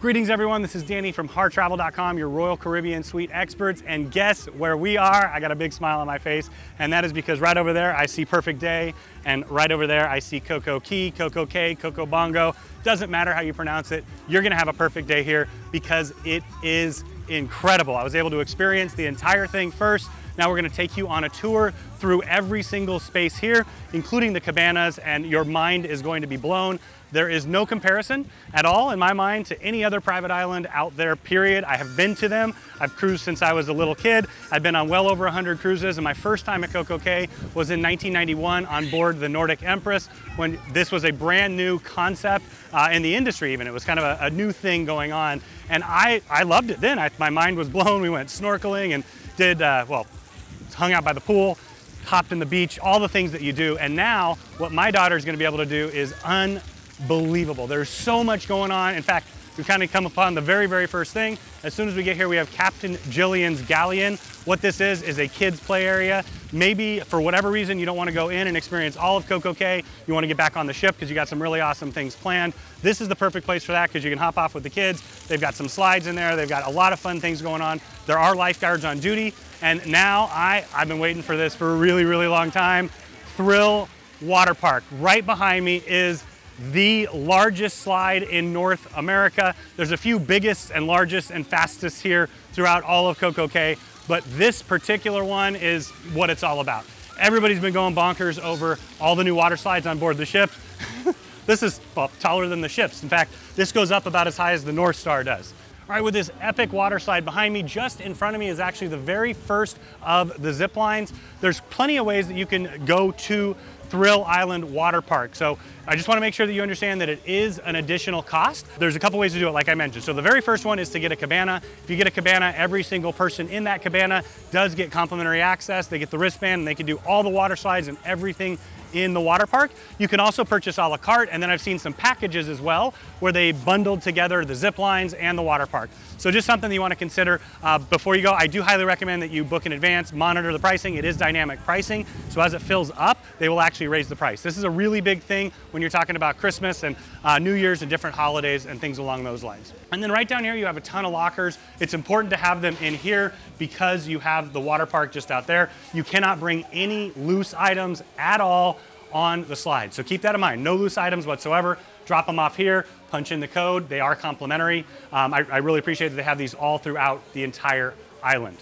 Greetings everyone, this is Danny from harrtravel.com, your Royal Caribbean suite experts, and guess where we are? I got a big smile on my face, and that is because right over there I see Perfect Day, and right over there I see CocoCay, CocoCay, Coco Bongo. Doesn't matter how you pronounce it, you're gonna have a perfect day here because it is incredible. I was able to experience the entire thing first. Now we're gonna take you on a tour through every single space here, including the cabanas, and your mind is going to be blown. There is no comparison at all in my mind to any other private island out there, period. I have been to them. I've cruised since I was a little kid. I've been on well over 100 cruises, and my first time at CocoCay was in 1991 on board the Nordic Empress, when this was a brand new concept in the industry even. It was kind of a new thing going on, and I loved it then. My mind was blown. We went snorkeling and did, well, hung out by the pool, hopped in the beach, all the things that you do. And now what my daughter's gonna be able to do is unbelievable. There's so much going on. In fact, we've kind of come upon the very, very first thing. As soon as we get here, we have Captain Jillian's Galleon. What this is a kids' play area. Maybe for whatever reason, you don't want to go in and experience all of CocoCay. You want to get back on the ship because you got some really awesome things planned. This is the perfect place for that because you can hop off with the kids. They've got some slides in there. They've got a lot of fun things going on. There are lifeguards on duty. And now I've been waiting for this for a really, really long time. Thrill Waterpark. Right behind me is the largest slide in North America. There's a few biggest and largest and fastest here throughout all of CocoCay, but this particular one is what it's all about. Everybody's been going bonkers over all the new water slides on board the ship. This is, well, taller than the ships. In fact, this goes up about as high as the North Star does. All right, with this epic water slide behind me, just in front of me is actually the very first of the zip lines. There's plenty of ways that you can go to Thrill Island Water Park. So I just want to make sure that you understand that it is an additional cost. There's a couple ways to do it, like I mentioned. So the very first one is to get a cabana. If you get a cabana, every single person in that cabana does get complimentary access. They get the wristband and they can do all the water slides and everything in the water park. You can also purchase a la carte, and then I've seen some packages as well where they bundled together the zip lines and the water park. So just something that you want to consider before you go. I do highly recommend that you book in advance, monitor the pricing. It is dynamic pricing, so as it fills up, they will actually raise the price. This is a really big thing when you're talking about Christmas and New Year's and different holidays and things along those lines. And then right down here, you have a ton of lockers. It's important to have them in here because you have the water park just out there. You cannot bring any loose items at all on the slide. So keep that in mind, no loose items whatsoever. Drop them off here, punch in the code. They are complimentary. I really appreciate that they have these all throughout the entire island.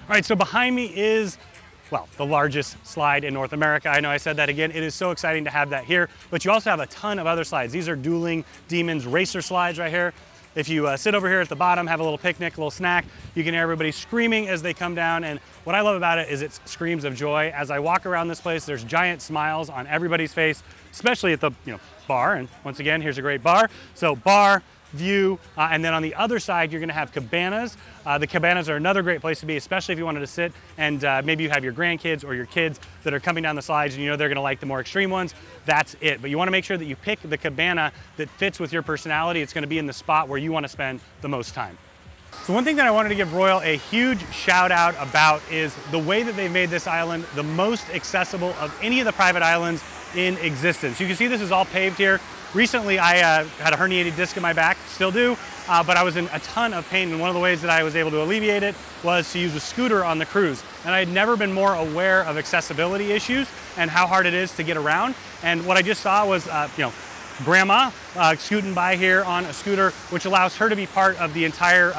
All right, so behind me is, well, the largest slide in North America. I know I said that again. It is so exciting to have that here, but you also have a ton of other slides. These are Dueling Demons racer slides right here. If you sit over here at the bottom, have a little picnic, a little snack, you can hear everybody screaming as they come down. And what I love about it is it's screams of joy. As I walk around this place, there's giant smiles on everybody's face, especially at the bar. And once again, here's a great bar. So bar, view, and then on the other side, you're gonna have cabanas. The cabanas are another great place to be, especially if you wanted to sit and maybe you have your grandkids or your kids that are coming down the slides and you know they're gonna like the more extreme ones. That's it. But you wanna make sure that you pick the cabana that fits with your personality. It's gonna be in the spot where you wanna spend the most time. So one thing that I wanted to give Royal a huge shout out about is the way that they've made this island the most accessible of any of the private islands in existence. You can see this is all paved here. Recently, I had a herniated disc in my back, still do, but I was in a ton of pain, and one of the ways that I was able to alleviate it was to use a scooter on the cruise. And I had never been more aware of accessibility issues and how hard it is to get around. And what I just saw was, grandma scooting by here on a scooter, which allows her to be part of the entire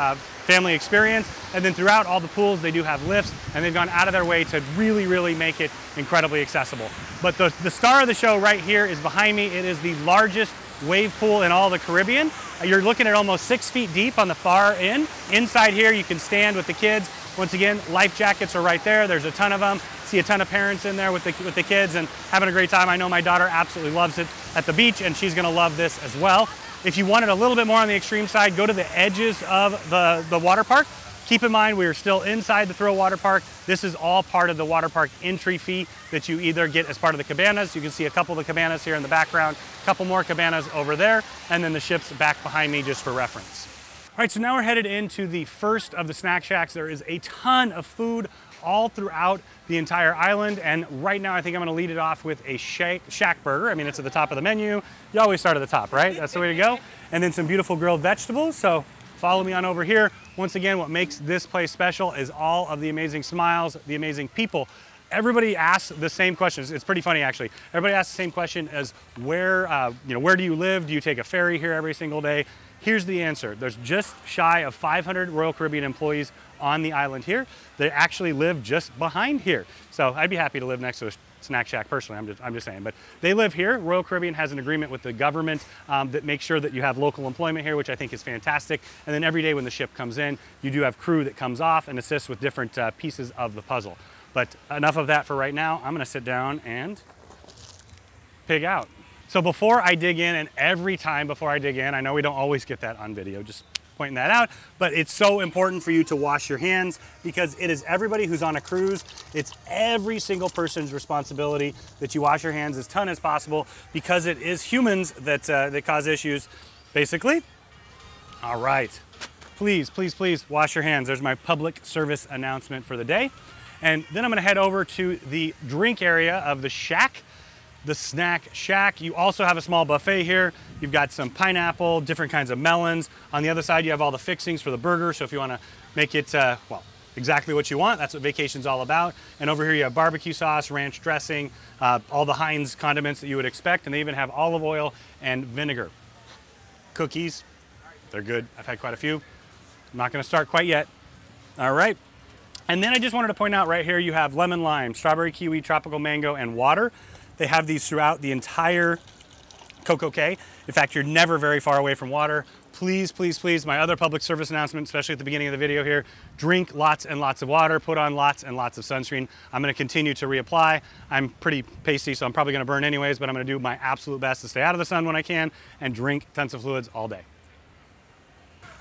family experience. And then throughout all the pools, they do have lifts, and they've gone out of their way to really, really make it incredibly accessible. But the star of the show right here is behind me. It is the largest wave pool in all the Caribbean. You're looking at almost 6 feet deep on the far end. Inside here, you can stand with the kids. Once again, life jackets are right there. There's a ton of them. See a ton of parents in there with the kids and having a great time. I know my daughter absolutely loves it at the beach, and she's gonna love this as well. If you wanted a little bit more on the extreme side, go to the edges of the water park. Keep in mind, we are still inside the Thrill Water Park. This is all part of the water park entry fee that you either get as part of the cabanas. You can see a couple of the cabanas here in the background, a couple more cabanas over there, and then the ships back behind me just for reference. All right, so now we're headed into the first of the snack shacks. There is a ton of food all throughout the entire island. And right now, I think I'm gonna lead it off with a Shack burger. I mean, it's at the top of the menu. You always start at the top, right? That's the way to go. And then some beautiful grilled vegetables. So follow me on over here. Once again, what makes this place special is all of the amazing smiles, the amazing people. Everybody asks the same questions. It's pretty funny, actually. Everybody asks the same question as where, where do you live? Do you take a ferry here every single day? Here's the answer. There's just shy of 500 Royal Caribbean employees on the island here. They actually live just behind here. So I'd be happy to live next to a snack shack personally, I'm just saying, but they live here. Royal Caribbean has an agreement with the government that makes sure that you have local employment here, which I think is fantastic. And then every day when the ship comes in, you do have crew that comes off and assists with different pieces of the puzzle. But enough of that for right now. I'm gonna sit down and pig out. So before I dig in, and every time before I dig in, I know we don't always get that on video, just pointing that out, but it's so important for you to wash your hands because it is everybody who's on a cruise, it's every single person's responsibility that you wash your hands as ton as possible because it is humans that, that cause issues, basically. All right, please, please, please wash your hands. There's my public service announcement for the day. And then I'm gonna head over to the drink area of the Shack. The Snack Shack. You also have a small buffet here. You've got some pineapple, different kinds of melons. On the other side, you have all the fixings for the burger. So if you want to make it, well, exactly what you want, that's what vacation's all about. And over here, you have barbecue sauce, ranch dressing, all the Heinz condiments that you would expect. And they even have olive oil and vinegar. Cookies, they're good. I've had quite a few. I'm not going to start quite yet. All right. And then I just wanted to point out right here, you have lemon lime, strawberry kiwi, tropical mango, and water. They have these throughout the entire CocoCay. In fact, you're never very far away from water. Please, please, please, my other public service announcement, especially at the beginning of the video here, drink lots and lots of water, put on lots and lots of sunscreen. I'm gonna continue to reapply. I'm pretty pasty, so I'm probably gonna burn anyways, but I'm gonna do my absolute best to stay out of the sun when I can and drink tons of fluids all day.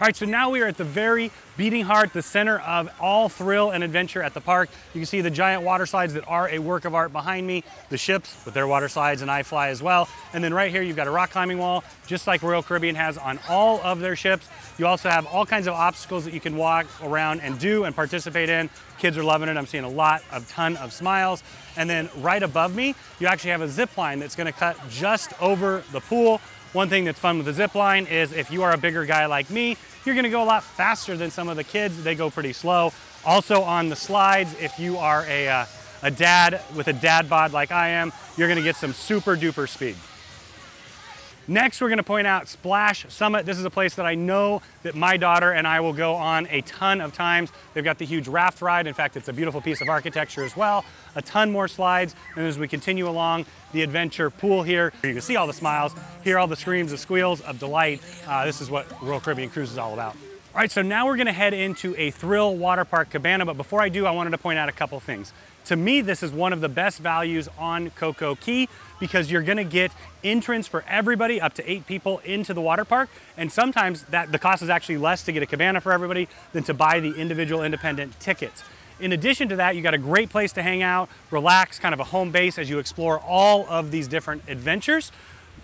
All right, so now we are at the very beating heart, the center of all thrill and adventure at the park. You can see the giant water slides that are a work of art behind me, the ships with their water slides and iFly as well. And then right here, you've got a rock climbing wall, just like Royal Caribbean has on all of their ships. You also have all kinds of obstacles that you can walk around and do and participate in. Kids are loving it. I'm seeing a ton of smiles. And then right above me, you actually have a zip line that's gonna cut just over the pool. One thing that's fun with the zip line is if you are a bigger guy like me, you're gonna go a lot faster than some of the kids. They go pretty slow. Also on the slides, if you are a dad with a dad bod like I am, you're gonna get some super duper speed. Next, we're gonna point out Splash Summit. This is a place that I know that my daughter and I will go on a ton of times. They've got the huge raft ride. In fact, it's a beautiful piece of architecture as well. A ton more slides. And as we continue along the adventure pool here, you can see all the smiles, hear all the screams, the squeals of delight. This is what Royal Caribbean Cruise is all about. All right, so now we're gonna head into a Thrill Waterpark cabana. But before I do, I wanted to point out a couple things. To me, this is one of the best values on CocoCay because you're gonna get entrance for everybody, up to 8 people into the water park. And sometimes the cost is actually less to get a cabana for everybody than to buy the individual independent tickets. In addition to that, you got a great place to hang out, relax, kind of a home base as you explore all of these different adventures.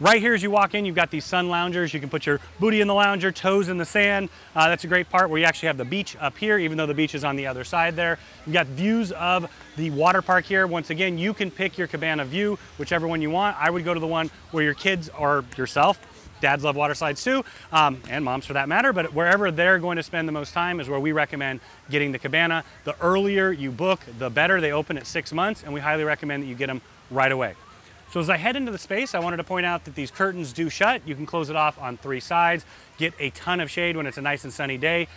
Right here as you walk in, you've got these sun loungers. You can put your booty in the lounger, toes in the sand. That's a great part where you actually have the beach up here, even though the beach is on the other side there. You've got views of the water park here. Once again, you can pick your cabana view, whichever one you want. I would go to the one where your kids or yourself, dads love water slides too, and moms for that matter, but wherever they're going to spend the most time is where we recommend getting the cabana. The earlier you book, the better. They open at 6 months, and we highly recommend that you get them right away. So as I head into the space, I wanted to point out that these curtains do shut. You can close it off on 3 sides, get a ton of shade when it's a nice and sunny day.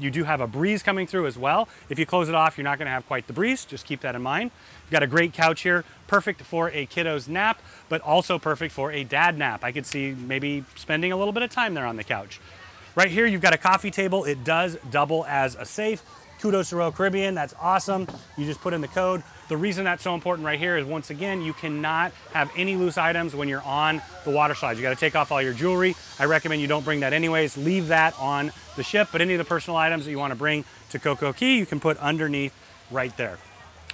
You do have a breeze coming through as well. If you close it off, you're not gonna have quite the breeze. Just keep that in mind. You've got a great couch here, perfect for a kiddo's nap, but also perfect for a dad nap. I could see maybe spending a little bit of time there on the couch. Right here, you've got a coffee table. It does double as a safe. Kudos to Royal Caribbean, that's awesome. You just put in the code. The reason that's so important right here is, once again, you cannot have any loose items when you're on the water slides. You gotta take off all your jewelry. I recommend you don't bring that anyways. Leave that on the ship, but any of the personal items that you wanna bring to CocoCay, you can put underneath right there.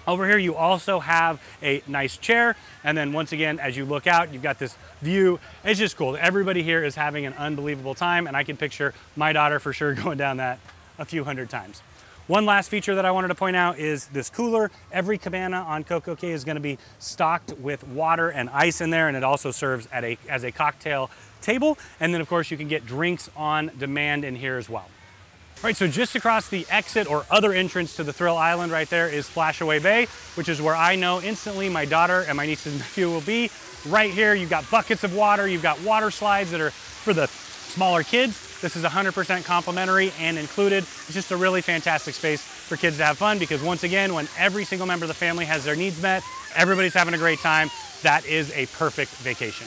Over here, you also have a nice chair. And then once again, as you look out, you've got this view. It's just cool. Everybody here is having an unbelievable time, and I can picture my daughter for sure going down that a few hundred times. One last feature that I wanted to point out is this cooler. Every cabana on CocoCay is going to be stocked with water and ice in there, and it also serves at as a cocktail table. And then of course you can get drinks on demand in here as well. All right, so just across the exit or other entrance to the Thrill Island right there is Splashaway Bay, which is where I know instantly my daughter and my nieces and nephew will be. Right here, you've got buckets of water, you've got water slides that are for the smaller kids. This is 100% complimentary and included. It's just a really fantastic space for kids to have fun because once again, when every single member of the family has their needs met, everybody's having a great time. That is a perfect vacation.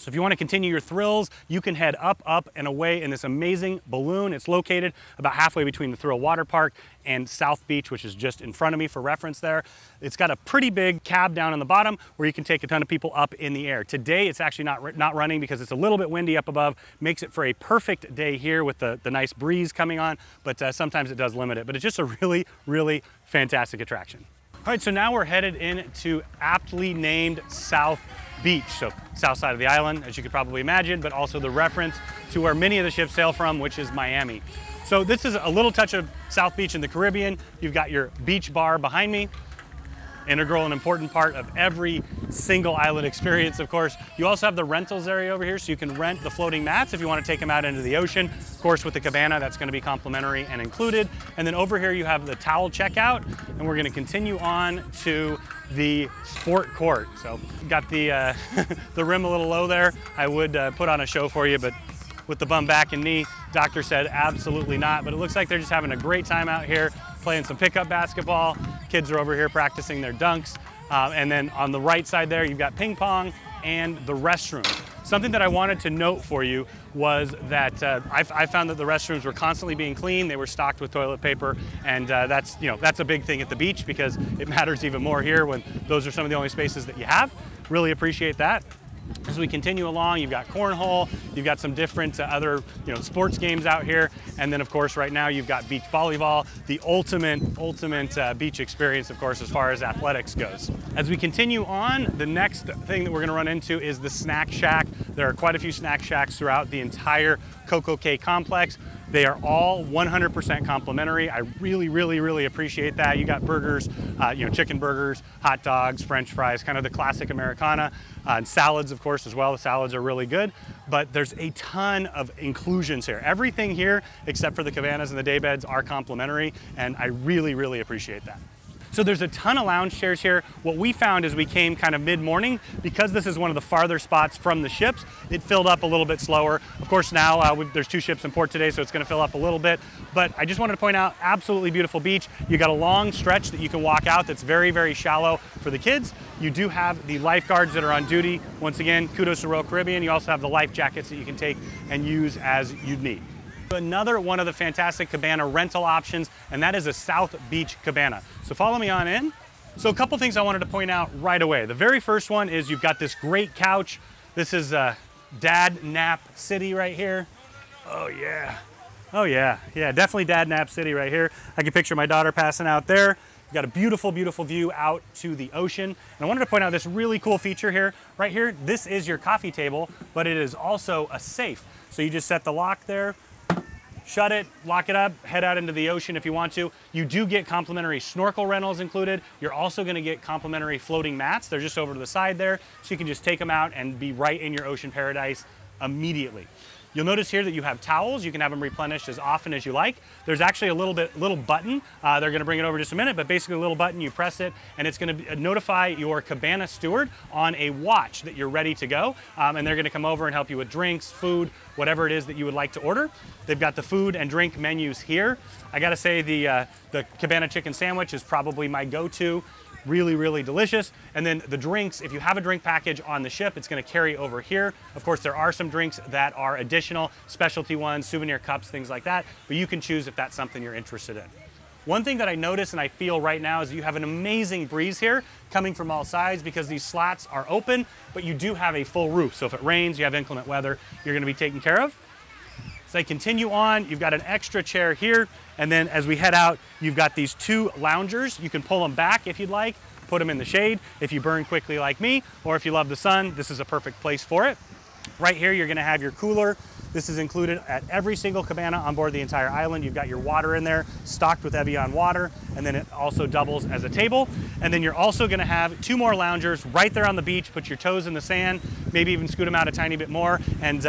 So if you want to continue your thrills, you can head up and away in this amazing balloon. It's located about halfway between the Thrill Waterpark and South Beach, which is just in front of me for reference there. It's got a pretty big cab down on the bottom where you can take a ton of people up in the air. Today, it's actually not running because it's a little bit windy up above. Makes it for a perfect day here with the nice breeze coming on, but sometimes it does limit it. But it's just a really, really fantastic attraction. All right, so now we're headed into aptly named South Beach, so south side of the island, as you could probably imagine, but also the reference to where many of the ships sail from, which is Miami. So this is a little touch of South Beach in the Caribbean. You've got your beach bar behind me, integral and important part of every single island experience, of course. You also have the rentals area over here, so you can rent the floating mats if you want to take them out into the ocean. Of course, with the cabana, that's going to be complimentary and included. And then over here, you have the towel checkout, and we're going to continue on to the sport court. So got the the rim a little low there. I would put on a show for you, but with the bum, back, and knee, doctor said absolutely not. But it looks like they're just having a great time out here, playing some pickup basketball. Kids are over here practicing their dunks. And then on the right side there, you've got ping pong and the restroom. Something that I wanted to note for you was that I found that the restrooms were constantly being cleaned. They were stocked with toilet paper, and that's a big thing at the beach because it matters even more here when those are some of the only spaces that you have. Really appreciate that. As we continue along, you've got cornhole, you've got some different other sports games out here, and then of course right now you've got beach volleyball, the ultimate beach experience, of course, as far as athletics goes. As we continue on, the next thing that we're going to run into is the Snack Shack. There are quite a few Snack Shacks throughout the entire CocoCay complex. They are all 100% complimentary. I really, really, really appreciate that. You got burgers, chicken burgers, hot dogs, French fries, kind of the classic Americana, and salads, of course, as well. The salads are really good, but there's a ton of inclusions here. Everything here, except for the cabanas and the day beds, are complimentary, and I really, really appreciate that. So there's a ton of lounge chairs here. What we found as we came kind of mid-morning, because this is one of the farther spots from the ships, it filled up a little bit slower. Of course, now there's two ships in port today, so it's gonna fill up a little bit. But I just wanted to point out, absolutely beautiful beach. You got a long stretch that you can walk out that's very, very shallow for the kids. You do have the lifeguards that are on duty. Once again, kudos to Royal Caribbean. You also have the life jackets that you can take and use as you need. Another one of the fantastic cabana rental options, and that is a South Beach cabana. So follow me on in. So a couple things I wanted to point out right away. The very first one is you've got this great couch. This is Dad Nap City right here. Oh yeah. Oh yeah. Yeah, definitely Dad Nap City right here. I can picture my daughter passing out there. You've got a beautiful, beautiful view out to the ocean. And I wanted to point out this really cool feature here. Right here, this is your coffee table, but it is also a safe. So you just set the lock there, shut it, lock it up, head out into the ocean if you want to. You do get complimentary snorkel rentals included. You're also gonna get complimentary floating mats. They're just over to the side there, so you can just take them out and be right in your ocean paradise immediately. You'll notice here that you have towels. You can have them replenished as often as you like. There's actually a little button. They're gonna bring it over just a minute, but basically a little button, you press it, and it's gonna notify your cabana steward on a watch that you're ready to go. And they're gonna come over and help you with drinks, food, whatever it is that you would like to order. They've got the food and drink menus here. I gotta say the cabana chicken sandwich is probably my go-to. Really, really delicious. And then the drinks, if you have a drink package on the ship, it's gonna carry over here. Of course, there are some drinks that are additional, specialty ones, souvenir cups, things like that, but you can choose if that's something you're interested in. One thing that I notice and I feel right now is you have an amazing breeze here coming from all sides because these slats are open, but you do have a full roof. So if it rains, you have inclement weather, you're gonna be taken care of. As I continue on, you've got an extra chair here, and then as we head out, you've got these two loungers. You can pull them back if you'd like, put them in the shade if you burn quickly like me, or if you love the sun, this is a perfect place for it. Right here, you're gonna have your cooler. This is included at every single cabana on board the entire island. You've got your water in there, stocked with Evian water, and then it also doubles as a table. And then you're also gonna have two more loungers right there on the beach. Put your toes in the sand, maybe even scoot them out a tiny bit more and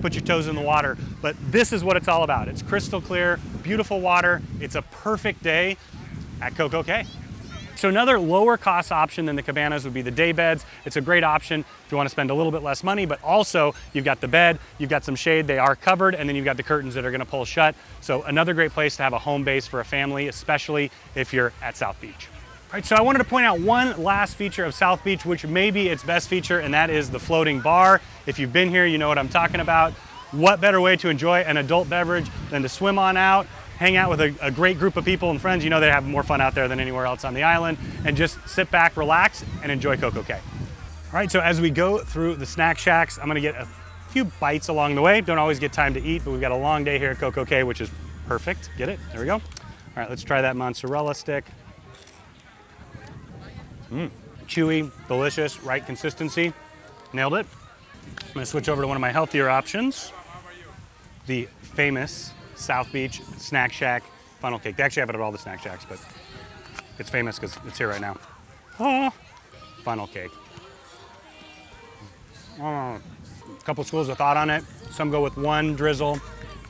put your toes in the water. But this is what it's all about. It's crystal clear, beautiful water. It's a perfect day at CocoCay. So another lower cost option than the cabanas would be the day beds. It's a great option if you want to spend a little bit less money, but also you've got the bed, you've got some shade, they are covered, and then you've got the curtains that are going to pull shut. So another great place to have a home base for a family, especially if you're at South Beach. All right, so I wanted to point out one last feature of South Beach, which may be its best feature, and that is the floating bar. If you've been here, you know what I'm talking about. What better way to enjoy an adult beverage than to swim on out, hang out with a great group of people and friends. You know they have more fun out there than anywhere else on the island, and just sit back, relax, and enjoy CocoCay. All right, so as we go through the snack shacks, I'm gonna get a few bites along the way. Don't always get time to eat, but we've got a long day here at CocoCay, which is perfect. Get it? There we go. All right, let's try that mozzarella stick. Chewy, delicious, right consistency. Nailed it. I'm gonna switch over to one of my healthier options, the famous South Beach Snack Shack funnel cake. They actually have it at all the snack shacks, but it's famous because it's here right now. Oh, funnel cake. Oh, a couple schools of thought on it. Some go with one drizzle,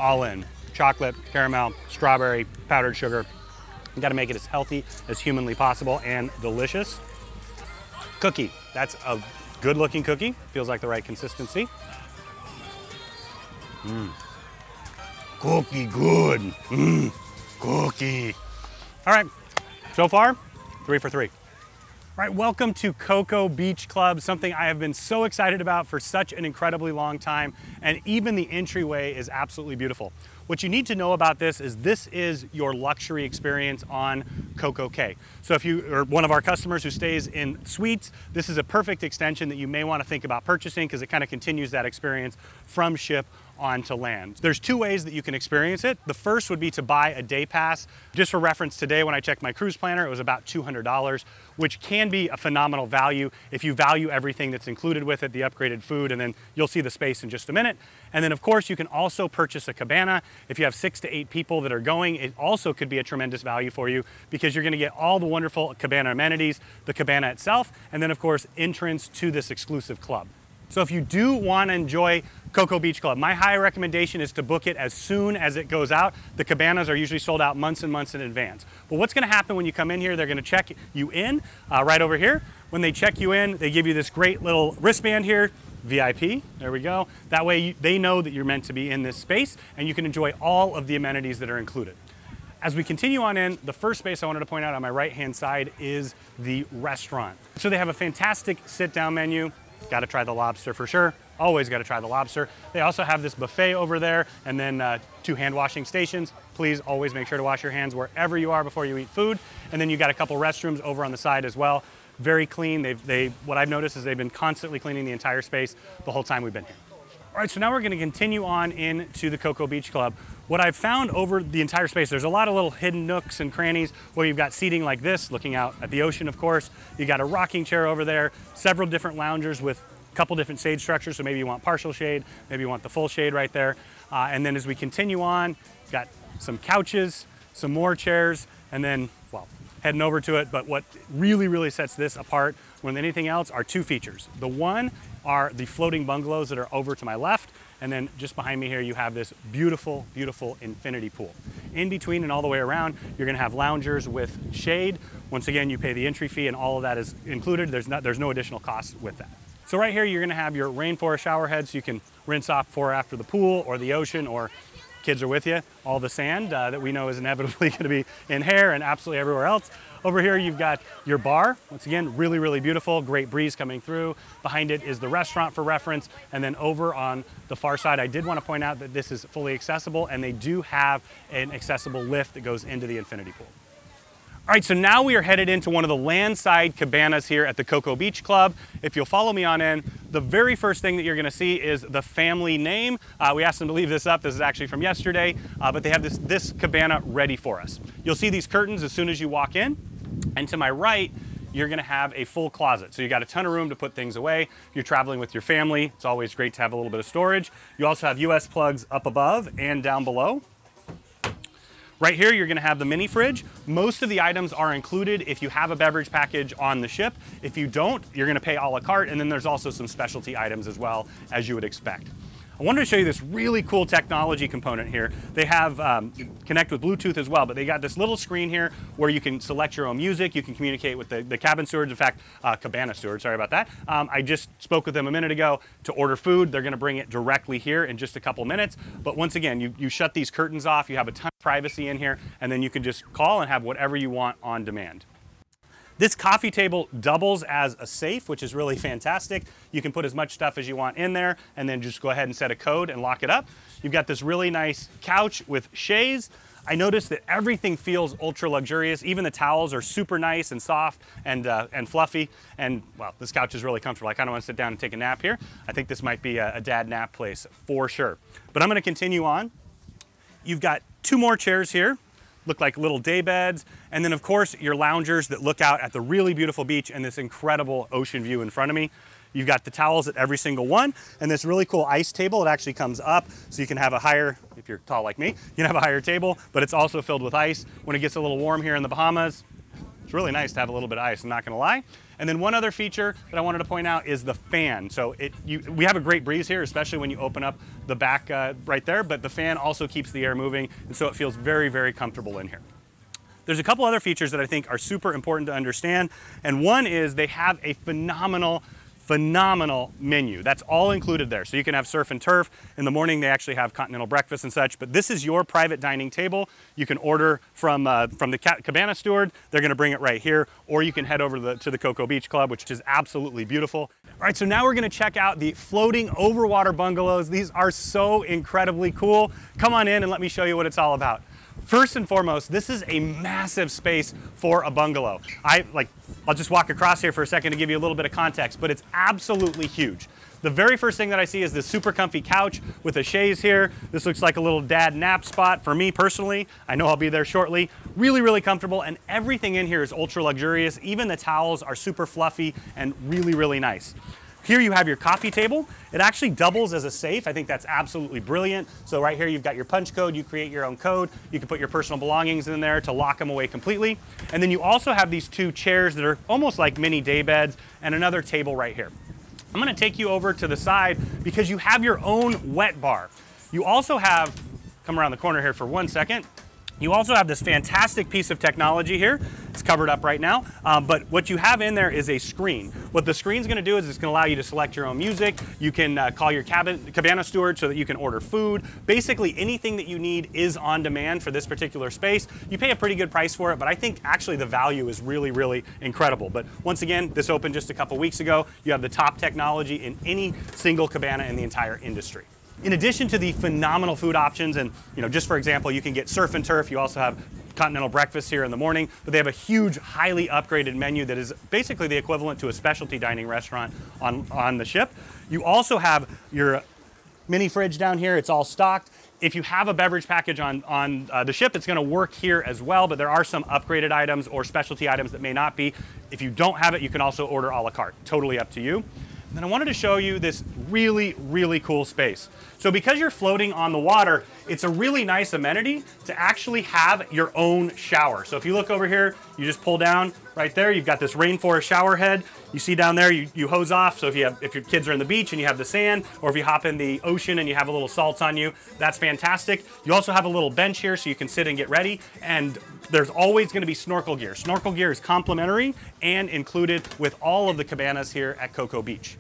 all in. Chocolate, caramel, strawberry, powdered sugar. You gotta make it as healthy as humanly possible and delicious. Cookie, that's a good looking cookie. Feels like the right consistency. Cookie good, cookie. All right, so far, 3 for 3. All right, welcome to Coco Beach Club, something I have been so excited about for such an incredibly long time, and even the entryway is absolutely beautiful. What you need to know about this is your luxury experience on CocoCay. So if you are one of our customers who stays in suites, this is a perfect extension that you may want to think about purchasing because it kind of continues that experience from ship onto land. There's two ways that you can experience it. The first would be to buy a day pass. Just for reference, today when I checked my cruise planner, it was about $200, which can be a phenomenal value if you value everything that's included with it, the upgraded food, and then you'll see the space in just a minute. And then of course, you can also purchase a cabana. If you have 6 to 8 people that are going, it also could be a tremendous value for you because you're gonna get all the wonderful cabana amenities, the cabana itself, and then of course, entrance to this exclusive club. So if you do wanna enjoy Coco Beach Club, my high recommendation is to book it as soon as it goes out. The cabanas are usually sold out months and months in advance. But what's gonna happen when you come in here, they're gonna check you in right over here. When they check you in, they give you this great little wristband here, VIP, there we go. That way they know that you're meant to be in this space and you can enjoy all of the amenities that are included. As we continue on in, the first space I wanted to point out on my right-hand side is the restaurant. So they have a fantastic sit-down menu. Gotta try the lobster for sure. Always gotta try the lobster. They also have this buffet over there and then 2 hand washing stations. Please always make sure to wash your hands wherever you are before you eat food. And then you got a couple restrooms over on the side as well. Very clean. What I've noticed is they've been constantly cleaning the entire space the whole time we've been here. All right, so now we're gonna continue on into the Coco Beach Club. What I've found over the entire space, there's a lot of little hidden nooks and crannies where you've got seating like this, looking out at the ocean, of course. You got a rocking chair over there, several different loungers with a couple different shade structures. So maybe you want partial shade, maybe you want the full shade right there. And then as we continue on, you've got some couches, some more chairs, and then, well, heading over to it, but what really, really sets this apart more than anything else are 2 features. The one are the floating bungalows that are over to my left, and then just behind me here, you have this beautiful, beautiful infinity pool. In between and all the way around, you're gonna have loungers with shade. Once again, you pay the entry fee and all of that is included. There's no additional cost with that. So right here, you're gonna have your rainforest shower head so you can rinse off before or after the pool or the ocean or kids are with you, all the sand that we know is inevitably gonna be in hair and absolutely everywhere else. Over here, you've got your bar. Once again, really, really beautiful, great breeze coming through. Behind it is the restaurant for reference. And then over on the far side, I did wanna point out that this is fully accessible and they do have an accessible lift that goes into the infinity pool. All right, so now we are headed into one of the landside cabanas here at the Coco Beach Club. If you'll follow me on in, the very first thing that you're gonna see is the family name. We asked them to leave this up. This is actually from yesterday, but they have this cabana ready for us. You'll see these curtains as soon as you walk in. And to my right, you're gonna have a full closet. So you got a ton of room to put things away. If you're traveling with your family, it's always great to have a little bit of storage. You also have US plugs up above and down below. Right here, you're gonna have the mini fridge. Most of the items are included if you have a beverage package on the ship. If you don't, you're gonna pay a la carte, and then there's also some specialty items as well, as you would expect. I wanted to show you this really cool technology component here. They have connect with Bluetooth as well, but they got this little screen here where you can select your own music, you can communicate with the cabin stewards, in fact, cabana stewards, sorry about that. I just spoke with them a minute ago to order food. They're gonna bring it directly here in just a couple minutes. But once again, you shut these curtains off, you have a ton of privacy in here, and then you can just call and have whatever you want on demand. This coffee table doubles as a safe, which is really fantastic. You can put as much stuff as you want in there and then just go ahead and set a code and lock it up. You've got this really nice couch with chaise. I noticed that everything feels ultra luxurious. Even the towels are super nice and soft and fluffy. And well, this couch is really comfortable. I kind of want to sit down and take a nap here. I think this might be a dad nap place for sure. But I'm going to continue on. You've got two more chairs here. Look like little day beds. And then of course, your loungers that look out at the really beautiful beach and this incredible ocean view in front of me. You've got the towels at every single one, and this really cool ice table. It actually comes up, so you can have a higher, if you're tall like me, you can have a higher table, but it's also filled with ice. When it gets a little warm here in the Bahamas, it's really nice to have a little bit of ice, I'm not gonna lie. And then one other feature that I wanted to point out is the fan. So we have a great breeze here, especially when you open up the back right there, but the fan also keeps the air moving, and so it feels very, very comfortable in here. There's a couple other features that I think are super important to understand, and one is they have a phenomenal menu. That's all included there. So you can have surf and turf. In the morning, they actually have continental breakfast and such, but this is your private dining table. You can order from the cabana steward. They're gonna bring it right here, or you can head over to the Coco Beach Club, which is absolutely beautiful. All right, so now we're gonna check out the floating overwater bungalows. These are so incredibly cool. Come on in and let me show you what it's all about. First and foremost, this is a massive space for a bungalow. I'll just walk across here for a second to give you a little bit of context, but it's absolutely huge. The very first thing that I see is this super comfy couch with a chaise here. This looks like a little dad nap spot for me personally. I know I'll be there shortly. Really, really comfortable, and everything in here is ultra luxurious. Even the towels are super fluffy and really, really nice. Here you have your coffee table. It actually doubles as a safe. I think that's absolutely brilliant. So right here, you've got your punch code. You create your own code. You can put your personal belongings in there to lock them away completely. And then you also have these two chairs that are almost like mini day beds and another table right here. I'm gonna take you over to the side because you have your own wet bar. You also have, come around the corner here for one second. You also have this fantastic piece of technology here. It's covered up right now, but what you have in there is a screen. What the screen's gonna do is it's gonna allow you to select your own music. You can call your cabana steward so that you can order food. Basically, anything that you need is on demand for this particular space. You pay a pretty good price for it, but I think actually the value is really, really incredible. But once again, this opened just a couple weeks ago. You have the top technology in any single cabana in the entire industry. In addition to the phenomenal food options, and just for example, you can get surf and turf. You also have continental breakfast here in the morning, but they have a huge, highly upgraded menu that is basically the equivalent to a specialty dining restaurant on the ship. You also have your mini fridge down here. It's all stocked. If you have a beverage package on the ship, it's gonna work here as well, but there are some upgraded items or specialty items that may not be. If you don't have it, you can also order a la carte. Totally up to you. Then I wanted to show you this really, really cool space. So because you're floating on the water, it's a really nice amenity to actually have your own shower. So if you look over here, you just pull down right there. You've got this rainforest shower head. You see down there, you hose off. So if your kids are in the beach and you have the sand, or if you hop in the ocean and you have a little salt on you, that's fantastic. You also have a little bench here so you can sit and get ready. And there's always gonna be snorkel gear. Snorkel gear is complimentary and included with all of the cabanas here at Coco Beach.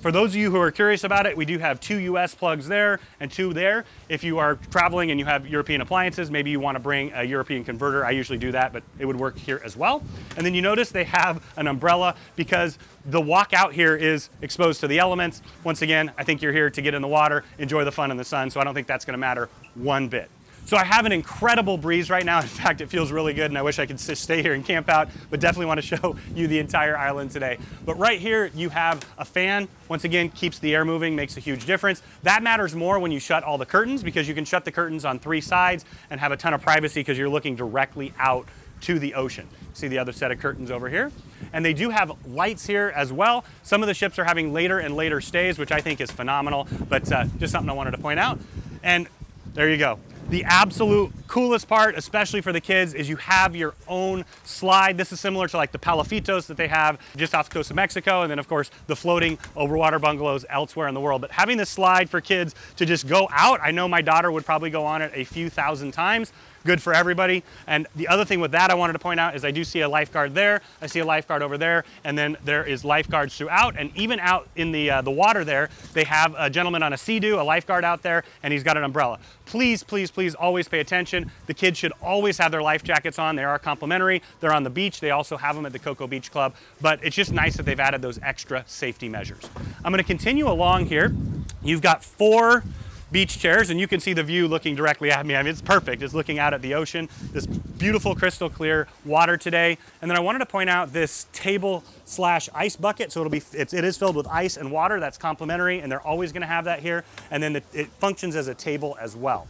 For those of you who are curious about it, we do have two US plugs there and two there. If you are traveling and you have European appliances, maybe you want to bring a European converter. I usually do that, but it would work here as well. And then you notice they have an umbrella because the walk out here is exposed to the elements. Once again, I think you're here to get in the water, enjoy the fun in the sun, so I don't think that's going to matter one bit. So I have an incredible breeze right now. In fact, it feels really good and I wish I could just stay here and camp out, but definitely want to show you the entire island today. But right here, you have a fan. Once again, keeps the air moving, makes a huge difference. That matters more when you shut all the curtains because you can shut the curtains on three sides and have a ton of privacy because you're looking directly out to the ocean. See the other set of curtains over here? And they do have lights here as well. Some of the ships are having later and later stays, which I think is phenomenal, but just something I wanted to point out. And there you go. The absolute coolest part, especially for the kids, is you have your own slide. This is similar to like the palafitos that they have just off the coast of Mexico, and then of course the floating overwater bungalows elsewhere in the world. But having this slide for kids to just go out, I know my daughter would probably go on it a few thousand times. Good for everybody. And the other thing with that I wanted to point out is I do see a lifeguard there, I see a lifeguard over there, and then there is lifeguards throughout. And even out in the water there, they have a gentleman on a Sea-Doo, a lifeguard out there, and he's got an umbrella. Please, please, please always pay attention. The kids should always have their life jackets on. They are complimentary. They're on the beach. They also have them at the Coco Beach Club, but it's just nice that they've added those extra safety measures. I'm gonna continue along here. You've got four beach chairs, and you can see the view looking directly at me. I mean, it's perfect. It's looking out at the ocean, this beautiful crystal clear water today. And then I wanted to point out this table slash ice bucket. So it is filled with ice and water. That's complimentary, and they're always gonna have that here. And then it functions as a table as well.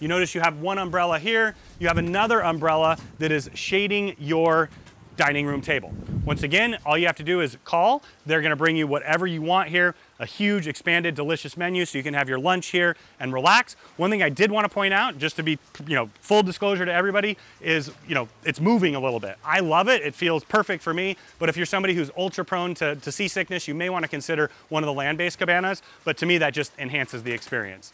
You notice you have one umbrella here. You have another umbrella that is shading your dining room table. Once again, all you have to do is call. They're gonna bring you whatever you want here, a huge expanded delicious menu, so you can have your lunch here and relax. One thing I did want to point out, just to be full disclosure to everybody, is it's moving a little bit. I love it. It feels perfect for me, but if you're somebody who's ultra prone to seasickness, you may want to consider one of the land-based cabanas, but to me that just enhances the experience.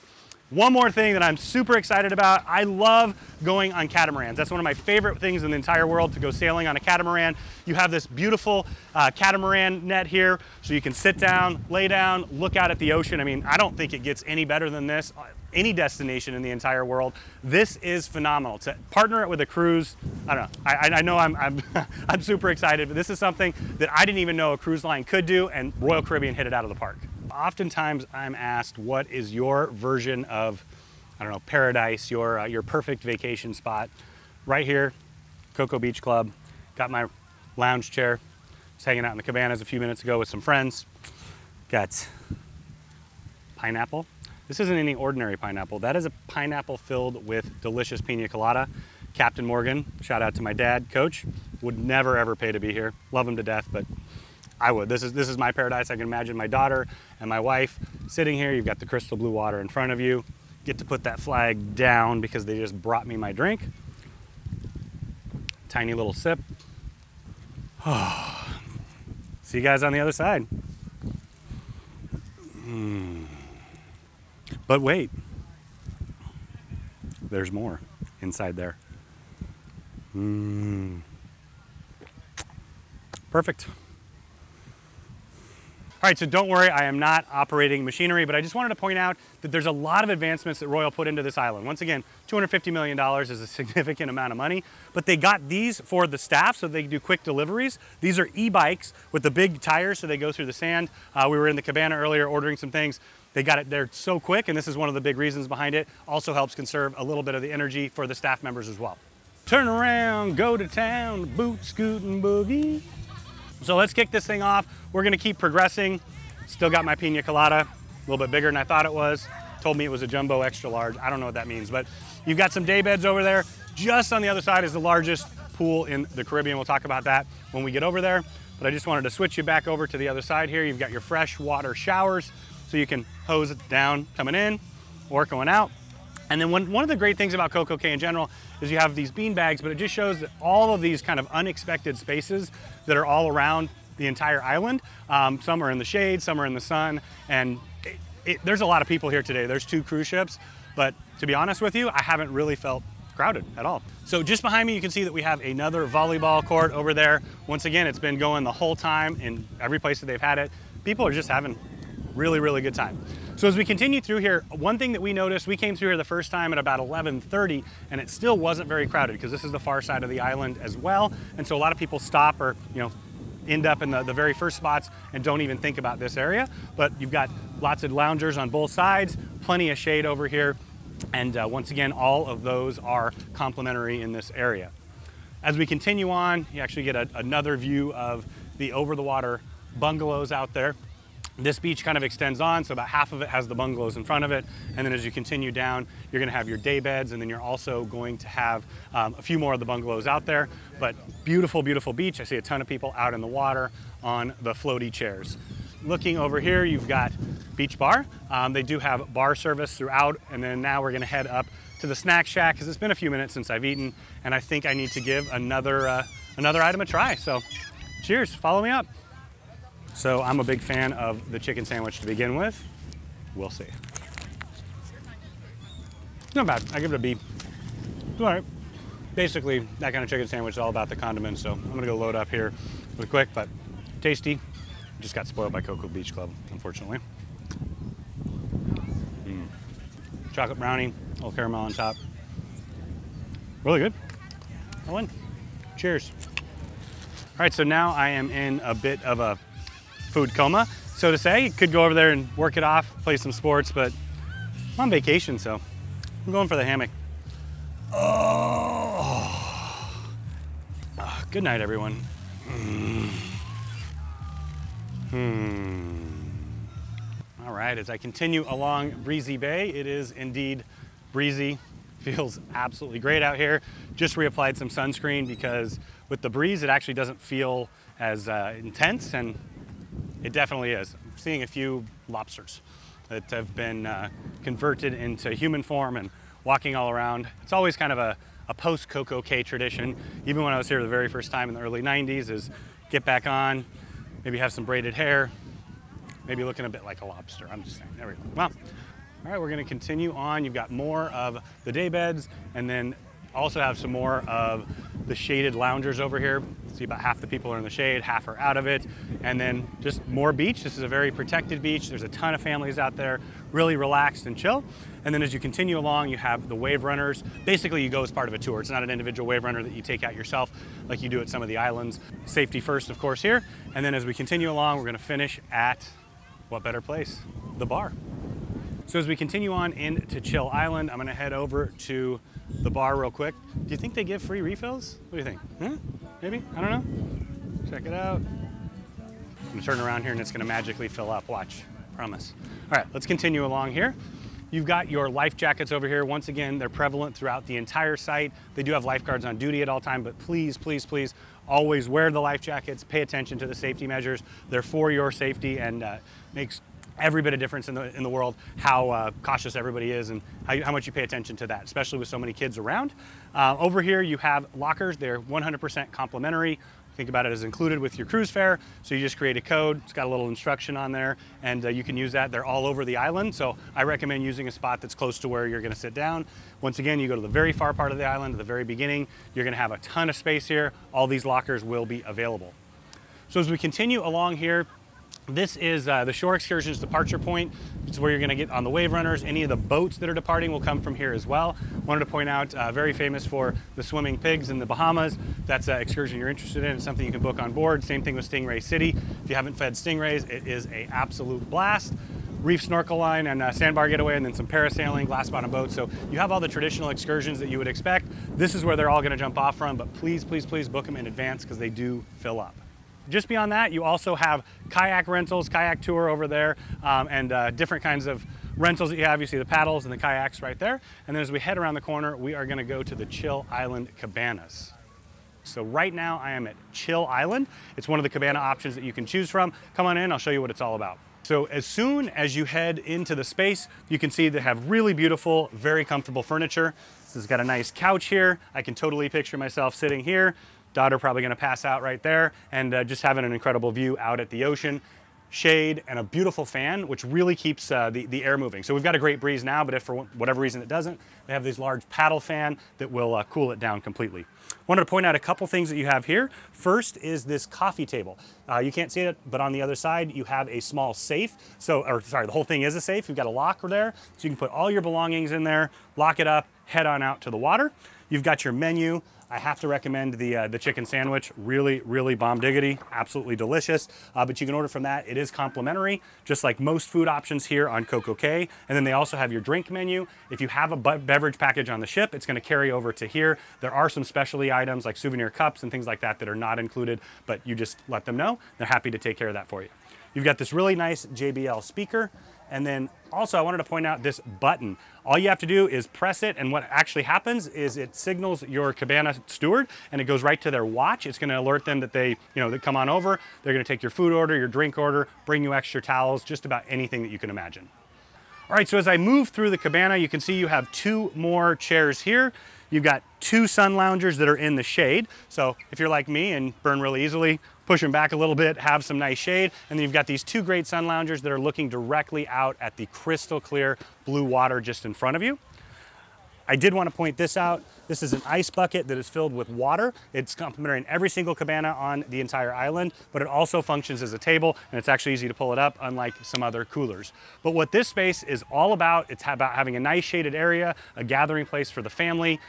One more thing that I'm super excited about, I love going on catamarans. That's one of my favorite things in the entire world, to go sailing on a catamaran. You have this beautiful catamaran net here, so you can sit down, lay down, look out at the ocean. I mean, I don't think it gets any better than this, any destination in the entire world. This is phenomenal. To partner it with a cruise, I don't know, I know I'm I'm super excited, but this is something that I didn't even know a cruise line could do, and Royal Caribbean hit it out of the park. Oftentimes I'm asked, what is your version of, I don't know, paradise, your perfect vacation spot? Right here, Coco Beach Club. Got my lounge chair. Was hanging out in the cabanas a few minutes ago with some friends. Got pineapple. This isn't any ordinary pineapple. That is a pineapple filled with delicious pina colada. Captain Morgan, shout out to my dad, Coach. Would never ever pay to be here. Love him to death, but I would. This is my paradise. I can imagine my daughter and my wife sitting here. You've got the crystal blue water in front of you. Get to put that flag down because they just brought me my drink. Tiny little sip. Oh. See you guys on the other side. But wait, there's more inside there. Perfect. All right, so don't worry, I am not operating machinery, but I just wanted to point out that there's a lot of advancements that Royal put into this island. Once again, $250 million is a significant amount of money, but they got these for the staff so they do quick deliveries. These are e-bikes with the big tires so they go through the sand. We were in the cabana earlier ordering some things. They got it there so quick, and this is one of the big reasons behind it. Also helps conserve a little bit of the energy for the staff members as well. Turn around, go to town, boot, scoot, and boogie. So let's kick this thing off. We're gonna keep progressing. Still got my pina colada, a little bit bigger than I thought it was. Told me it was a jumbo extra large. I don't know what that means, but you've got some day beds over there. Just on the other side is the largest pool in the Caribbean. We'll talk about that when we get over there. But I just wanted to switch you back over to the other side here. You've got your fresh water showers, so you can hose it down coming in or going out. And then one of the great things about CocoCay in general is you have these bean bags, but it just shows that all of these kind of unexpected spaces that are all around the entire island. Some are in the shade, some are in the sun, and there's a lot of people here today. There's two cruise ships, but to be honest with you, I haven't really felt crowded at all. So just behind me, you can see that we have another volleyball court over there. Once again, it's been going the whole time in every place that they've had it. People are just having really, really good time. So as we continue through here, one thing that we noticed, we came through here the first time at about 11:30, and it still wasn't very crowded because this is the far side of the island as well. And so a lot of people stop or end up in the very first spots and don't even think about this area. But you've got lots of loungers on both sides, plenty of shade over here. And once again, all of those are complimentary in this area. As we continue on, you actually get another view of the over the water bungalows out there. This beach kind of extends on, so about half of it has the bungalows in front of it, and then as you continue down, you're going to have your day beds, and then you're also going to have a few more of the bungalows out there. But beautiful, beautiful beach. I see a ton of people out in the water on the floaty chairs. Looking over here, you've got Beach Bar. They do have bar service throughout, and then now we're going to head up to the Snack Shack because it's been a few minutes since I've eaten, and I think I need to give another item a try. So, cheers! Follow me up. So I'm a big fan of the chicken sandwich to begin with. We'll see. Not bad, I give it a B. It's all right. Basically, that kind of chicken sandwich is all about the condiments, so I'm gonna go load up here really quick, but tasty. Just got spoiled by Coco Beach Club, unfortunately. Chocolate brownie, a little caramel on top. Really good. I win. Cheers. All right, so now I am in a bit of a food coma, so to say. You could go over there and work it off, play some sports, but I'm on vacation, so I'm going for the hammock. Oh, good night, everyone. All right, as I continue along Breezy Bay, it is indeed breezy. Feels absolutely great out here. Just reapplied some sunscreen because with the breeze, it actually doesn't feel as intense, and it definitely is. I'm seeing a few lobsters that have been converted into human form and walking all around. It's always kind of a post-CocoCay tradition. Even when I was here the very first time in the early 90s is get back on, maybe have some braided hair, maybe looking a bit like a lobster. I'm just saying, there we go. Well, all right, we're gonna continue on. You've got more of the day beds and then also have some more of the shaded loungers over here. See, about half the people are in the shade, half are out of it. And then just more beach. This is a very protected beach. There's a ton of families out there, really relaxed and chill. And then as you continue along, you have the wave runners. Basically, you go as part of a tour. It's not an individual wave runner that you take out yourself like you do at some of the islands. Safety first, of course, here. And then as we continue along, we're gonna finish at, what better place? The bar. So as we continue on into Chill Island, I'm gonna head over to the bar real quick. Do you think they give free refills? What do you think? Huh? Maybe? I don't know. Check it out. I'm gonna turn around here and it's gonna magically fill up. Watch, promise. All right, let's continue along here. You've got your life jackets over here. Once again, they're prevalent throughout the entire site. They do have lifeguards on duty at all times, but please, please, please, always wear the life jackets, pay attention to the safety measures. They're for your safety and makes every bit of difference in the world, how cautious everybody is and how much you pay attention to that, especially with so many kids around. Over here, you have lockers. They're 100% complimentary. Think about it as included with your cruise fare. So you just create a code. It's got a little instruction on there and you can use that. They're all over the island. So I recommend using a spot that's close to where you're gonna sit down. Once again, you go to the very far part of the island, at the very beginning, you're gonna have a ton of space here. All these lockers will be available. So as we continue along here, this is the Shore Excursions departure point. It's where you're gonna get on the wave runners. Any of the boats that are departing will come from here as well. Wanted to point out, very famous for the swimming pigs in the Bahamas. That's an excursion you're interested in. It's something you can book on board. Same thing with Stingray City. If you haven't fed stingrays, it is an absolute blast. Reef snorkel line and sandbar getaway, and then some parasailing, glass bottom boats. So you have all the traditional excursions that you would expect. This is where they're all gonna jump off from, but please, please, please book them in advance because they do fill up. Just beyond that, you also have kayak rentals, kayak tour over there, and different kinds of rentals that you have. You see the paddles and the kayaks right there. And then as we head around the corner, we are gonna go to the Chill Island Cabanas. So right now I am at Chill Island. It's one of the cabana options that you can choose from. Come on in, I'll show you what it's all about. So as soon as you head into the space, you can see they have really beautiful, very comfortable furniture. This has got a nice couch here. I can totally picture myself sitting here. Daughter probably gonna pass out right there, and just having an incredible view out at the ocean, shade, and a beautiful fan, which really keeps the air moving. So we've got a great breeze now, but if for whatever reason it doesn't, they have this large paddle fan that will cool it down completely. Wanted to point out a couple things that you have here. First is this coffee table. You can't see it, but on the other side, you have a small safe. So, or sorry, the whole thing is a safe. You've got a locker there, so you can put all your belongings in there, lock it up, head on out to the water. You've got your menu. I have to recommend the chicken sandwich. Really, really bomb diggity, absolutely delicious. But you can order from that. It is complimentary, just like most food options here on CocoCay. And then they also have your drink menu. If you have a beverage package on the ship, it's gonna carry over to here. There are some specialty items like souvenir cups and things like that that are not included, but you just let them know. They're happy to take care of that for you. You've got this really nice JBL speaker. And then also I wanted to point out this button. All you have to do is press it, and what actually happens is it signals your cabana steward and it goes right to their watch. It's gonna alert them that they come on over. They're gonna take your food order, your drink order, bring you extra towels, just about anything that you can imagine. All right, so as I move through the cabana, you can see you have two more chairs here. You've got two sun loungers that are in the shade. So if you're like me and burn really easily, push them back a little bit, have some nice shade. And then you've got these two great sun loungers that are looking directly out at the crystal clear blue water just in front of you. I did want to point this out. This is an ice bucket that is filled with water. It's complimentary in every single cabana on the entire island, but it also functions as a table, and it's actually easy to pull it up, unlike some other coolers. But what this space is all about, it's about having a nice shaded area, a gathering place for the family.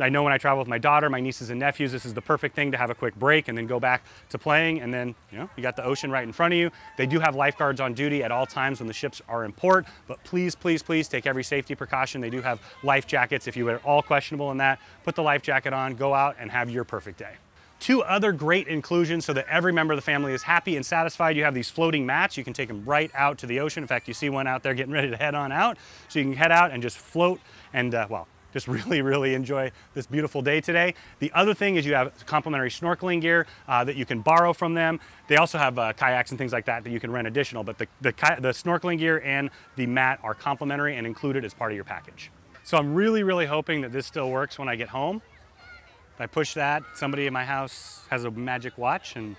I know when I travel with my daughter, my nieces and nephews, this is the perfect thing to have a quick break and then go back to playing. And then, you got the ocean right in front of you. They do have lifeguards on duty at all times when the ships are in port, but please, please, please take every safety precaution. They do have life jackets. If you are at all questionable in that, put the life jacket on, go out and have your perfect day. Two other great inclusions so that every member of the family is happy and satisfied. You have these floating mats. You can take them right out to the ocean. In fact, you see one out there getting ready to head on out. So you can head out and just float and, just really, really enjoy this beautiful day today. The other thing is you have complimentary snorkeling gear that you can borrow from them. They also have kayaks and things like that that you can rent additional, but the snorkeling gear and the mat are complimentary and included as part of your package. So I'm really, really hoping that this still works when I get home. If I push that, somebody in my house has a magic watch, and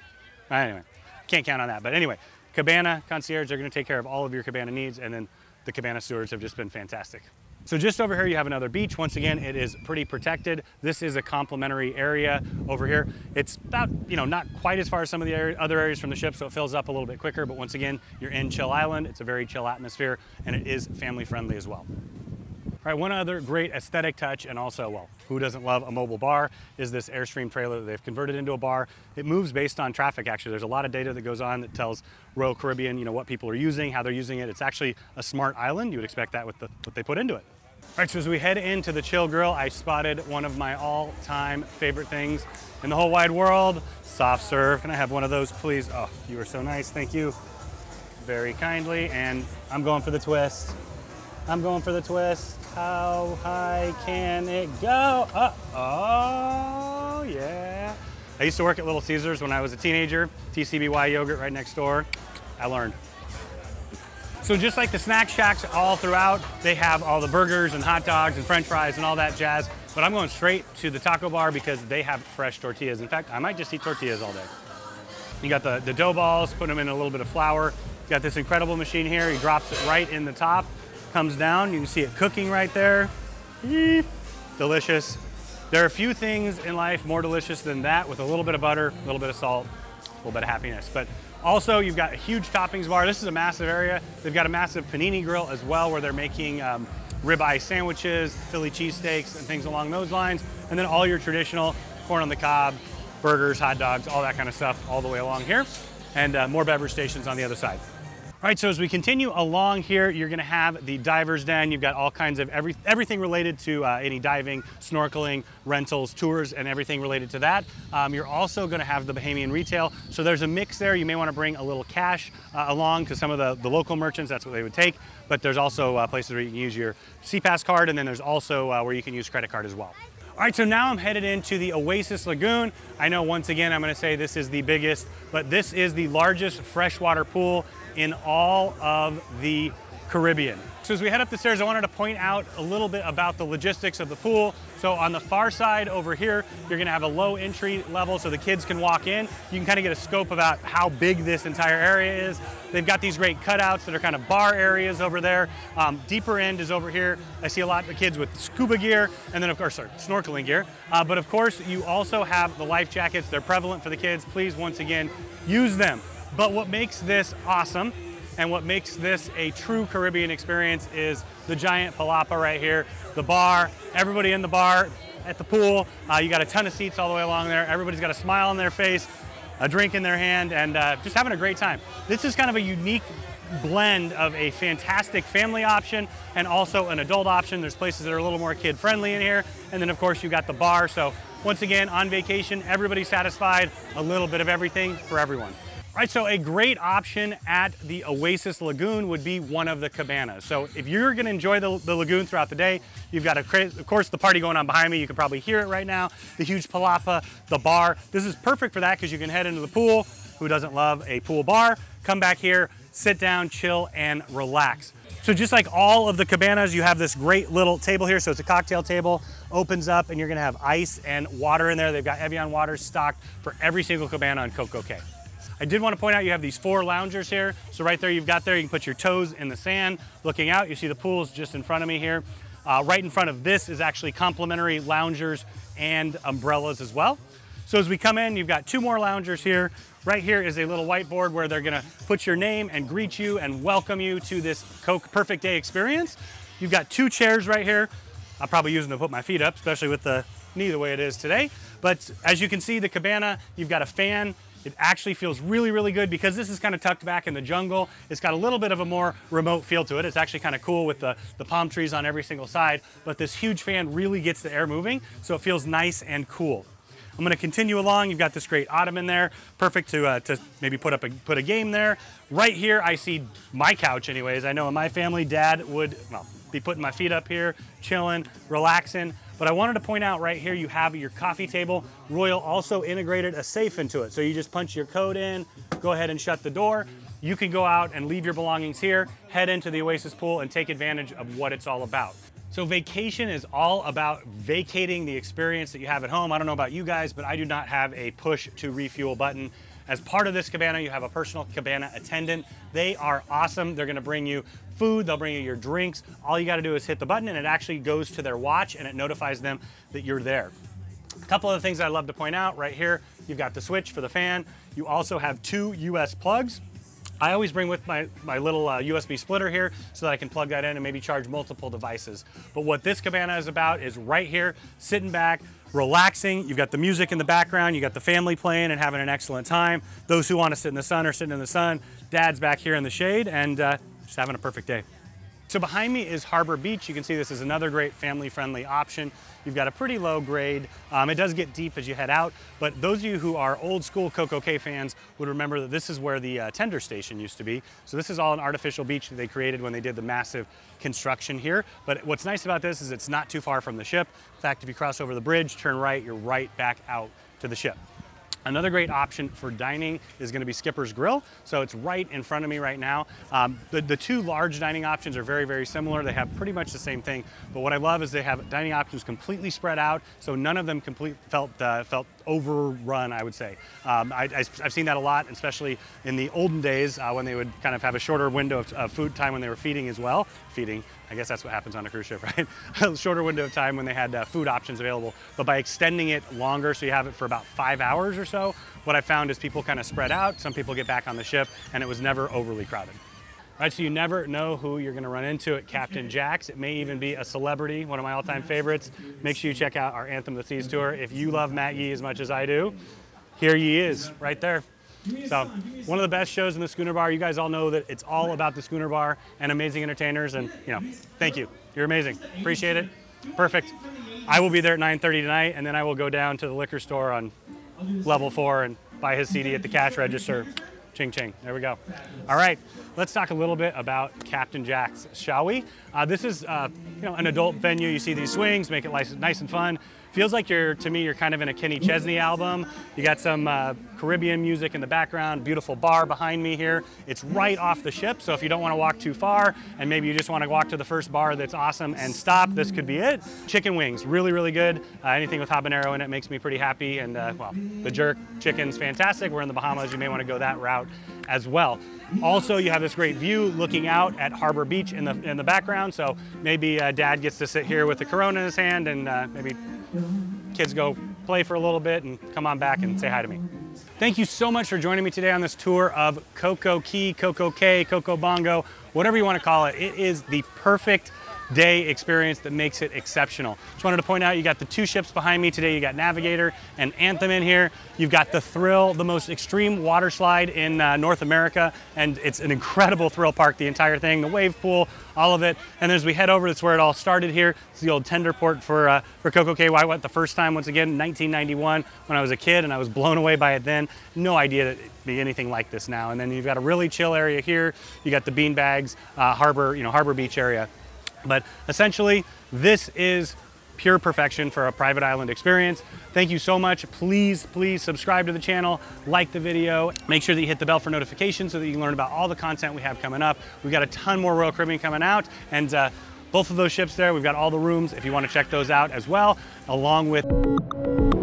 anyway, can't count on that. But anyway, cabana concierge, they're gonna take care of all of your cabana needs, and then the cabana stewards have just been fantastic. So just over here, you have another beach. Once again, it is pretty protected. This is a complimentary area over here. It's about, not quite as far as some of the other areas from the ship, so it fills up a little bit quicker. But once again, you're in Chill Island. It's a very chill atmosphere, and it is family friendly as well. All right, one other great aesthetic touch, and also, well, who doesn't love a mobile bar, is this Airstream trailer that they've converted into a bar. It moves based on traffic, actually. There's a lot of data that goes on that tells Royal Caribbean, what people are using, how they're using it. It's actually a smart island. You would expect that with what they put into it. All right, so as we head into the Chill Grill, I spotted one of my all-time favorite things in the whole wide world, soft serve. Can I have one of those, please? Oh, you are so nice, thank you. Very kindly, and I'm going for the twist. I'm going for the twist. How high can it go? Oh, yeah. I used to work at Little Caesars when I was a teenager, TCBY yogurt right next door. I learned. So just like the snack shacks all throughout, they have all the burgers and hot dogs and french fries and all that jazz, but I'm going straight to the taco bar because they have fresh tortillas. In fact, I might just eat tortillas all day. You got the dough balls, put them in a little bit of flour. You got this incredible machine here. He drops it right in the top, comes down. You can see it cooking right there. Eep. Delicious. There are a few things in life more delicious than that with a little bit of butter, a little bit of salt, a little bit of happiness. But also, you've got a huge toppings bar. This is a massive area. They've got a massive panini grill as well, where they're making ribeye sandwiches, Philly cheesesteaks, and things along those lines. And then all your traditional corn on the cob, burgers, hot dogs, all that kind of stuff all the way along here. And more beverage stations on the other side. All right, so as we continue along here, you're gonna have the Diver's Den. You've got all kinds of everything related to any diving, snorkeling, rentals, tours, and everything related to that. You're also gonna have the Bahamian Retail. So there's a mix there. You may wanna bring a little cash along, because some of the local merchants, that's what they would take. But there's also places where you can use your SeaPass card, and then there's also where you can use credit card as well. All right, so now I'm headed into the Oasis Lagoon. I know once again, I'm gonna say this is the biggest, but this is the largest freshwater pool in all of the Caribbean. So as we head up the stairs, I wanted to point out a little bit about the logistics of the pool. So on the far side over here, you're gonna have a low entry level so the kids can walk in. You can kind of get a scope about how big this entire area is. They've got these great cutouts that are kind of bar areas over there. Deeper end is over here. I see a lot of kids with scuba gear and then of course, snorkeling gear. But of course, you also have the life jackets. They're prevalent for the kids. Please, once again, use them. But what makes this awesome and what makes this a true Caribbean experience is the giant palapa right here, the bar, everybody in the bar at the pool. You got a ton of seats all the way along there. Everybody's got a smile on their face, a drink in their hand, and just having a great time. This is kind of a unique blend of a fantastic family option and also an adult option. There's places that are a little more kid friendly in here. And then of course you got the bar. So once again, on vacation, everybody's satisfied, a little bit of everything for everyone. All right, so a great option at the Oasis Lagoon would be one of the cabanas. So if you're gonna enjoy the lagoon throughout the day, you've got, of course, the party going on behind me. You can probably hear it right now. The huge palapa, the bar. This is perfect for that because you can head into the pool. Who doesn't love a pool bar? Come back here, sit down, chill, and relax. So just like all of the cabanas, you have this great little table here. So it's a cocktail table, opens up, and you're gonna have ice and water in there. They've got Evian water stocked for every single cabana on CocoCay. I did want to point out you have these four loungers here. So right there, you've got there, you can put your toes in the sand. Looking out, you see the pools just in front of me here. Right in front of this is actually complimentary loungers and umbrellas as well. So as we come in, you've got two more loungers here. Right here is a little whiteboard where they're gonna put your name and greet you and welcome you to this Perfect Day experience. You've got two chairs right here. I'll probably use them to put my feet up, especially with the knee the way it is today. But as you can see, the cabana, you've got a fan. It actually feels really, really good because this is kind of tucked back in the jungle. It's got a little bit of a more remote feel to it. It's actually kind of cool with the palm trees on every single side, but this huge fan really gets the air moving, so it feels nice and cool. I'm gonna continue along. You've got this great ottoman there, perfect to maybe put a game there. Right here, I see my couch anyways. I know in my family, Dad would be putting my feet up here, chilling, relaxing. But I wanted to point out right here, you have your coffee table. Royal also integrated a safe into it. So you just punch your code in, go ahead and shut the door. You can go out and leave your belongings here, head into the Oasis pool and take advantage of what it's all about. So vacation is all about vacating the experience that you have at home. I don't know about you guys, but I do not have a push to refuel button. As part of this cabana, you have a personal cabana attendant. They are awesome. They're gonna bring you food, they'll bring you your drinks. All you gotta do is hit the button and it actually goes to their watch and it notifies them that you're there. A couple of the things I love to point out right here, you've got the switch for the fan. You also have two US plugs. I always bring with my little USB splitter here so that I can plug that in and maybe charge multiple devices. But what this cabana is about is right here, sitting back, relaxing. You've got the music in the background, you got the family playing and having an excellent time. Those who want to sit in the sun are sitting in the sun. Dad's back here in the shade and just having a perfect day. So behind me is Harbor Beach. You can see this is another great family-friendly option. You've got a pretty low grade. It does get deep as you head out, but those of you who are old school CocoCay fans would remember that this is where the tender station used to be. So this is all an artificial beach that they created when they did the massive construction here. But what's nice about this is it's not too far from the ship. In fact, if you cross over the bridge, turn right, you're right back out to the ship. Another great option for dining is going to be Skipper's Grill. So it's right in front of me right now. The two large dining options are very, very similar. They have pretty much the same thing. But what I love is they have dining options completely spread out. So none of them felt overrun, I would say. I've seen that a lot, especially in the olden days when they would kind of have a shorter window of food time when they were feeding as well. Feeding, I guess that's what happens on a cruise ship, right? A shorter window of time when they had food options available. But by extending it longer, so you have it for about 5 hours or so, what I found is people kind of spread out, some people get back on the ship, and it was never overly crowded. All right, so you never know who you're gonna run into at Captain Jack's. It may even be a celebrity, one of my all-time favorites. Make sure you check out our Anthem of the Seas tour. If you love Matt Yee as much as I do, here he is, right there. So one of the best shows in the Schooner Bar. You guys all know that it's all about the Schooner Bar and amazing entertainers, and thank you. You're amazing, appreciate it, perfect. I will be there at 9:30 tonight, and then I will go down to the liquor store on level 4 and buy his CD at the cash register. Ching, ching, there we go. All right, let's talk a little bit about Captain Jack's, shall we? This is an adult venue. You see these swings, make it nice and fun. Feels like to me, you're kind of in a Kenny Chesney album. You got some Caribbean music in the background, beautiful bar behind me here. It's right off the ship, so if you don't wanna walk too far, and maybe you just wanna walk to the first bar that's awesome and stop, this could be it. Chicken wings, really, really good. Anything with habanero in it makes me pretty happy, and the jerk chicken's fantastic. We're in the Bahamas, you may wanna go that route as well. Also, you have this great view looking out at Harbor Beach in the background, so maybe Dad gets to sit here with the Corona in his hand, and maybe kids go play for a little bit and come on back and say hi to me. Thank you so much for joining me today on this tour of CocoCay, CocoCay, Coco Bongo, whatever you want to call it. It is the perfect day experience that makes it exceptional. Just wanted to point out, you got the two ships behind me today. You got Navigator and Anthem in here. You've got the Thrill, the most extreme water slide in North America, and it's an incredible thrill park, the entire thing, the wave pool, all of it. And as we head over, that's where it all started here. It's the old tender port for CocoCay. I went the first time, once again, in 1991 when I was a kid, and I was blown away by it then. No idea that it'd be anything like this now. And then you've got a really chill area here. You got the beanbags, Harbor Beach area. But essentially, this is pure perfection for a private island experience. Thank you so much. Please, please subscribe to the channel, like the video, make sure that you hit the bell for notifications so that you can learn about all the content we have coming up. We've got a ton more Royal Caribbean coming out, and both of those ships there, we've got all the rooms if you want to check those out as well, along with